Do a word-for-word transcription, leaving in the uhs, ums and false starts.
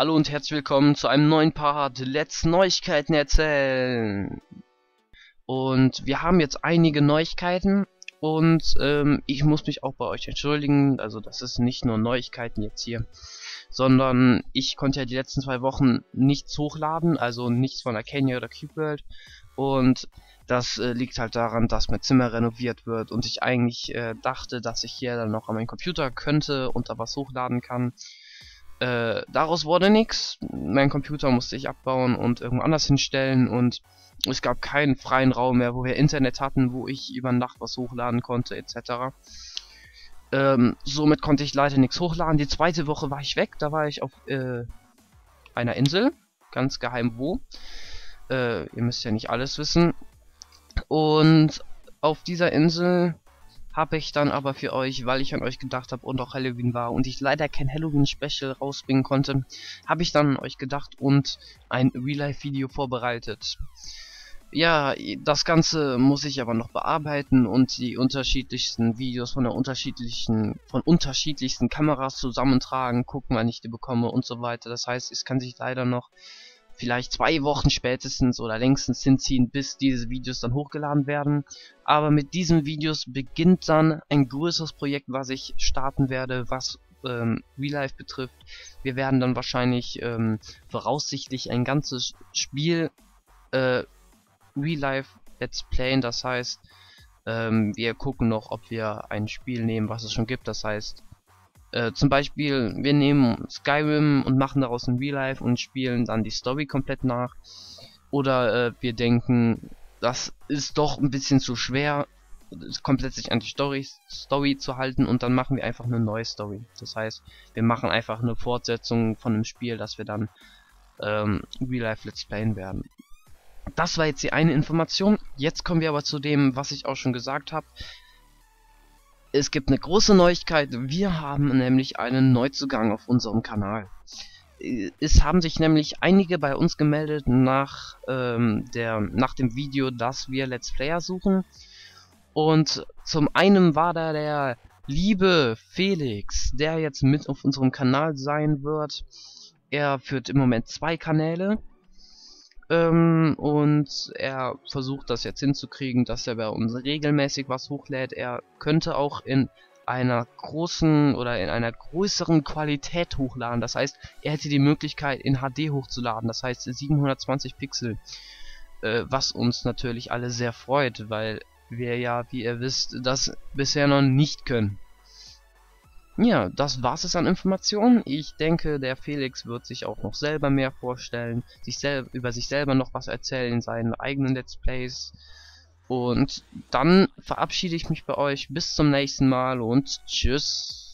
Hallo und herzlich willkommen zu einem neuen Part. Let's Neuigkeiten erzählen. Und wir haben jetzt einige Neuigkeiten. Und ähm, ich muss mich auch bei euch entschuldigen. Also das ist nicht nur Neuigkeiten jetzt hier. Sondern ich konnte ja die letzten zwei Wochen nichts hochladen. Also nichts von Arcania oder Cube World. Und das äh, liegt halt daran, dass mein Zimmer renoviert wird. Und ich eigentlich äh, dachte, dass ich hier dann noch an meinen Computer könnte und da was hochladen kann. Äh, daraus wurde nichts. Mein Computer musste ich abbauen und irgendwo anders hinstellen und es gab keinen freien Raum mehr, wo wir Internet hatten, wo ich über Nacht was hochladen konnte, et cetera. Ähm, somit konnte ich leider nichts hochladen. Die zweite Woche war ich weg, da war ich auf äh, einer Insel, ganz geheim wo. Äh, ihr müsst ja nicht alles wissen. Und auf dieser Insel habe ich dann aber für euch, weil ich an euch gedacht habe und auch Halloween war und ich leider kein Halloween-Special rausbringen konnte, habe ich dann an euch gedacht und ein Real-Life-Video vorbereitet. Ja, das Ganze muss ich aber noch bearbeiten und die unterschiedlichsten Videos von der unterschiedlichen, von unterschiedlichsten Kameras zusammentragen, gucken, wann ich die bekomme und so weiter. Das heißt, es kann sich leider noch vielleicht zwei Wochen spätestens oder längstens hinziehen, bis diese Videos dann hochgeladen werden. Aber mit diesen Videos beginnt dann ein größeres Projekt, was ich starten werde, was ähm, Real Life betrifft. Wir werden dann wahrscheinlich ähm, voraussichtlich ein ganzes Spiel äh, Real Life Let's Playen. Das heißt, ähm, wir gucken noch, ob wir ein Spiel nehmen, was es schon gibt. Das heißt, Äh, zum Beispiel, wir nehmen Skyrim und machen daraus ein Real Life und spielen dann die Story komplett nach. Oder äh, wir denken, das ist doch ein bisschen zu schwer, komplett sich an die Story, Story zu halten und dann machen wir einfach eine neue Story. Das heißt, wir machen einfach eine Fortsetzung von einem Spiel, das wir dann ähm, Real Life Let's Playen werden. Das war jetzt die eine Information. Jetzt kommen wir aber zu dem, was ich auch schon gesagt habe. Es gibt eine große Neuigkeit, wir haben nämlich einen Neuzugang auf unserem Kanal. Es haben sich nämlich einige bei uns gemeldet nach, ähm, der, nach dem Video, dass wir Let's Player suchen. Und zum einen war da der liebe Felix, der jetzt mit auf unserem Kanal sein wird. Er führt im Moment zwei Kanäle. Und er versucht das jetzt hinzukriegen, dass er bei uns regelmäßig was hochlädt. Er könnte auch in einer großen oder in einer größeren Qualität hochladen. Das heißt, er hätte die Möglichkeit in H D hochzuladen, das heißt siebenhundertzwanzig Pixel. Äh, was uns natürlich alle sehr freut, weil wir ja, wie ihr wisst, das bisher noch nicht können. Ja, das war's es an Informationen. Ich denke, der Felix wird sich auch noch selber mehr vorstellen, sich sel über sich selber noch was erzählen in seinen eigenen Let's Plays. Und dann verabschiede ich mich bei euch. Bis zum nächsten Mal und tschüss.